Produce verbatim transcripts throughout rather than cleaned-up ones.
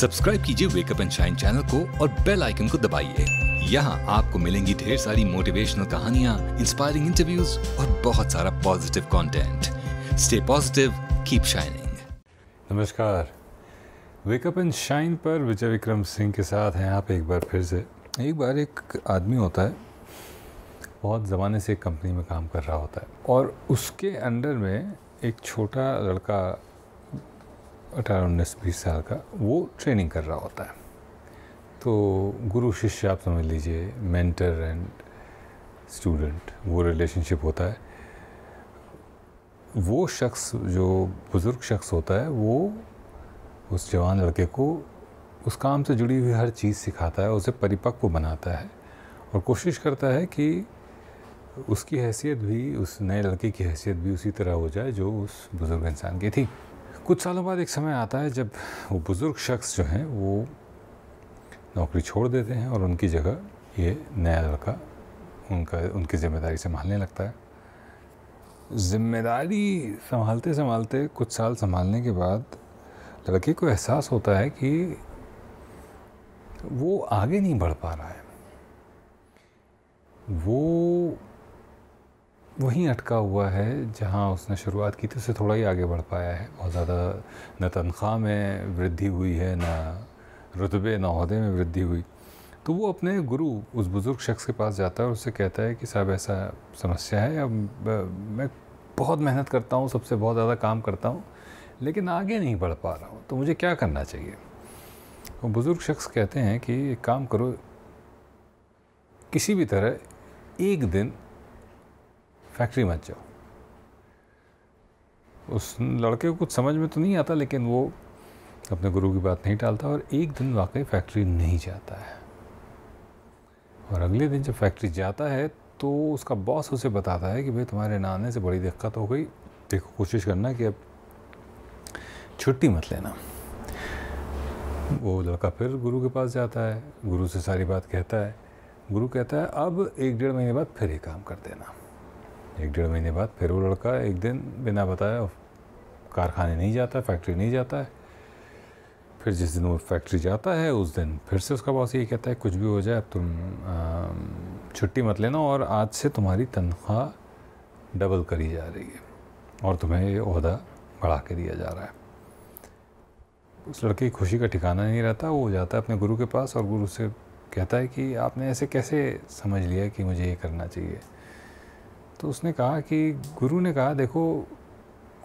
Subscribe कीजिए wake up and shine channel को और बेल आइकन को दबाइए। यहाँ आपको मिलेंगी ढेर सारी मोटिवेशनल कहानियाँ, इंस्पायरिंग इंटरव्यूज और बहुत सारा positive content. Stay positive, keep shining. नमस्कार, वेकअप एंड शाइन पर विजय विक्रम सिंह के साथ हैं आप एक बार फिर से। एक बार एक आदमी होता है, बहुत ज़माने से एक कंपनी में काम कर रहा होता है और उसके अंडर में एक छोटा लड़का अठारह उन्नीस बीस साल का, वो ट्रेनिंग कर रहा होता है। तो गुरु शिष्य आप समझ लीजिए, मेंटर एंड स्टूडेंट, वो रिलेशनशिप होता है। वो शख्स जो बुज़ुर्ग शख्स होता है वो उस जवान लड़के को उस काम से जुड़ी हुई हर चीज़ सिखाता है, उसे परिपक्व बनाता है और कोशिश करता है कि उसकी हैसियत भी, उस नए लड़के की हैसियत भी उसी तरह हो जाए जो उस बुज़ुर्ग इंसान की थी। कुछ सालों बाद एक समय आता है जब वो बुज़ुर्ग शख्स जो हैं वो नौकरी छोड़ देते हैं और उनकी जगह ये नया लड़का उनका उनकी ज़िम्मेदारी संभालने लगता है। ज़िम्मेदारी संभालते संभालते कुछ साल संभालने के बाद लड़के को एहसास होता है कि वो आगे नहीं बढ़ पा रहा है, वो वहीं अटका हुआ है जहां उसने शुरुआत की थी, उससे थोड़ा ही आगे बढ़ पाया है। बहुत ज़्यादा न तनख्वाह में वृद्धि हुई है, ना रुतबे ना ओहदे में वृद्धि हुई। तो वो अपने गुरु उस बुज़ुर्ग शख्स के पास जाता है और उससे कहता है कि साहब ऐसा समस्या है, अब मैं बहुत मेहनत करता हूँ, सबसे बहुत ज़्यादा काम करता हूँ लेकिन आगे नहीं बढ़ पा रहा हूँ, तो मुझे क्या करना चाहिए। वो बुज़ुर्ग शख्स कहते हैं कि एक काम करो, किसी भी तरह एक दिन फैक्ट्री मत जाओ। उस लड़के को कुछ समझ में तो नहीं आता लेकिन वो अपने गुरु की बात नहीं टालता और एक दिन वाकई फैक्ट्री नहीं जाता है। और अगले दिन जब फैक्ट्री जाता है तो उसका बॉस उसे बताता है कि भाई तुम्हारे ना आने से बड़ी दिक्कत हो गई, देखो कोशिश करना कि अब छुट्टी मत लेना। वो लड़का फिर गुरु के पास जाता है, गुरु से सारी बात कहता है। गुरु कहता है अब एक डेढ़ महीने बाद फिर ये काम कर देना। एक डेढ़ महीने बाद फिर वो लड़का एक दिन बिना बताए कारखाने नहीं जाता, फैक्ट्री नहीं जाता है। फिर जिस दिन वो फैक्ट्री जाता है उस दिन फिर से उसका बॉस ये कहता है कुछ भी हो जाए अब तुम छुट्टी मत लेना और आज से तुम्हारी तनख्वाह डबल करी जा रही है और तुम्हें ये ओहदा बढ़ा के दिया जा रहा है। उस लड़के की खुशी का ठिकाना नहीं रहता। वो जाता है अपने गुरु के पास और गुरु से कहता है कि आपने ऐसे कैसे समझ लिया कि मुझे ये करना चाहिए। तो उसने कहा कि गुरु ने कहा देखो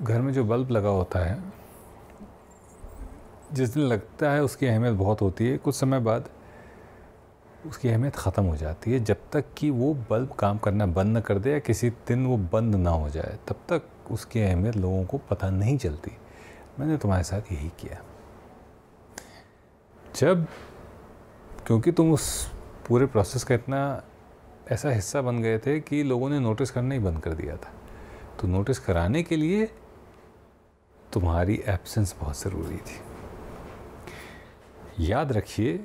घर में जो बल्ब लगा होता है जिस दिन लगता है उसकी अहमियत बहुत होती है, कुछ समय बाद उसकी अहमियत ख़त्म हो जाती है। जब तक कि वो बल्ब काम करना बंद न कर दे या किसी दिन वो बंद ना हो जाए तब तक उसकी अहमियत लोगों को पता नहीं चलती। मैंने तुम्हारे साथ यही किया, जब क्योंकि तुम उस पूरे प्रोसेस का इतना ऐसा हिस्सा बन गए थे कि लोगों ने नोटिस करना ही बंद कर दिया था, तो नोटिस कराने के लिए तुम्हारी एब्सेंस बहुत ज़रूरी थी। याद रखिए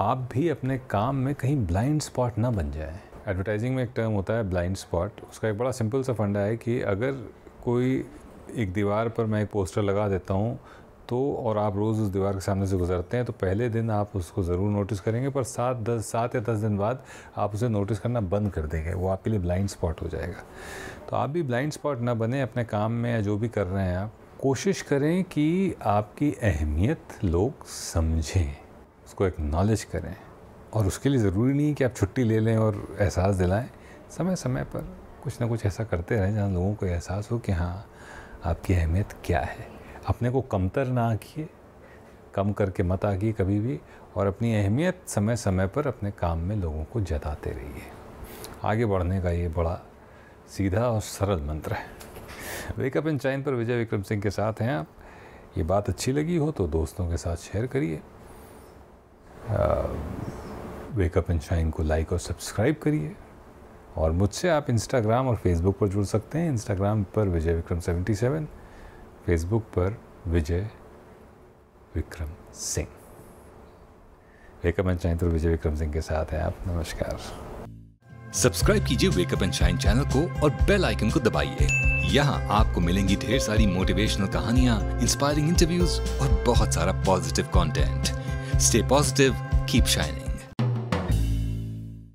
आप भी अपने काम में कहीं ब्लाइंड स्पॉट ना बन जाए। एडवर्टाइजिंग में एक टर्म होता है ब्लाइंड स्पॉट, उसका एक बड़ा सिंपल सा फंडा है कि अगर कोई एक दीवार पर मैं एक पोस्टर लगा देता हूँ तो और आप रोज़ उस दीवार के सामने से गुजरते हैं तो पहले दिन आप उसको ज़रूर नोटिस करेंगे पर सात दस सात या दस दिन बाद आप उसे नोटिस करना बंद कर देंगे, वो आपके लिए ब्लाइंड स्पॉट हो जाएगा। तो आप भी ब्लाइंड स्पॉट ना बने अपने काम में या जो भी कर रहे हैं आप, कोशिश करें कि आपकी अहमियत लोग समझें, उसको एक्नॉलेज करें। और उसके लिए ज़रूरी नहीं कि आप छुट्टी ले लें और एहसास दिलाएँ, समय समय पर कुछ ना कुछ ऐसा करते रहें जहाँ लोगों को एहसास हो कि हाँ आपकी अहमियत क्या है। अपने को कमतर ना आंकिए, कम करके मत आंकिए कभी भी, और अपनी अहमियत समय समय पर अपने काम में लोगों को जताते रहिए। आगे बढ़ने का ये बड़ा सीधा और सरल मंत्र है। वेकअप एंड शाइन पर विजय विक्रम सिंह के साथ हैं आप। ये बात अच्छी लगी हो तो दोस्तों के साथ शेयर करिए, वेकअप एंड शाइन को लाइक और सब्सक्राइब करिए। और मुझसे आप इंस्टाग्राम और फेसबुक पर जुड़ सकते हैं। इंस्टाग्राम पर Vijay Vikram seventy seven, Facebook पर Vijay Vikram Singh. Wake up and shine पर विजय विक्रम सिंह के साथ हैं आप। नमस्कार। सब्सक्राइब कीजिए वेकअप एंड शाइन चैनल को और बेल आइकन को दबाइए। यहाँ आपको मिलेंगी ढेर सारी मोटिवेशनल कहानियाँ, इंस्पायरिंग इंटरव्यूज और बहुत सारा positive content. Stay positive, keep shining.